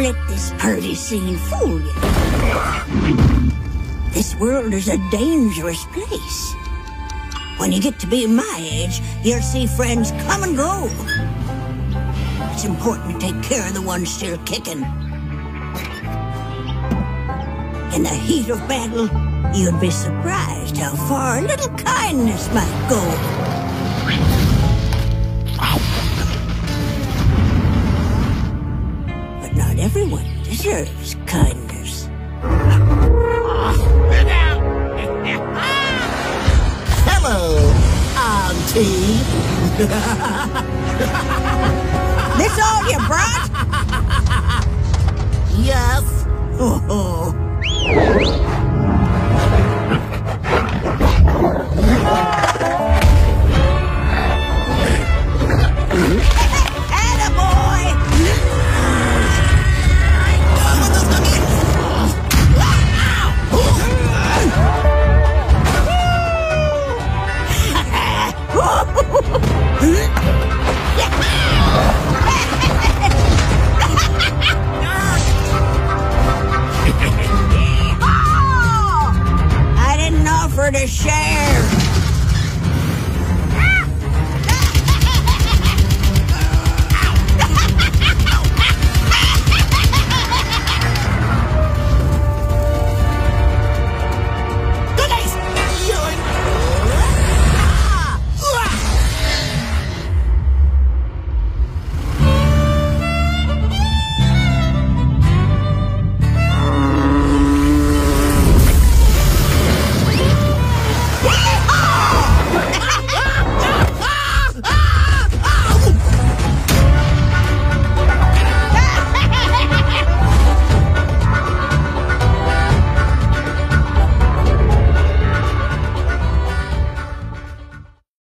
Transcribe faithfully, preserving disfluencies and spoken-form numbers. let this purty scene fool you. This world is a dangerous place. When you get to be my age, you'll see friends come and go. It's important to take care of the ones still kicking. In the heat of battle, you'd be surprised how far a little kindness might go. But not everyone deserves kindness. Hello, Auntie. This all you brought? Yes. Oh. Oh.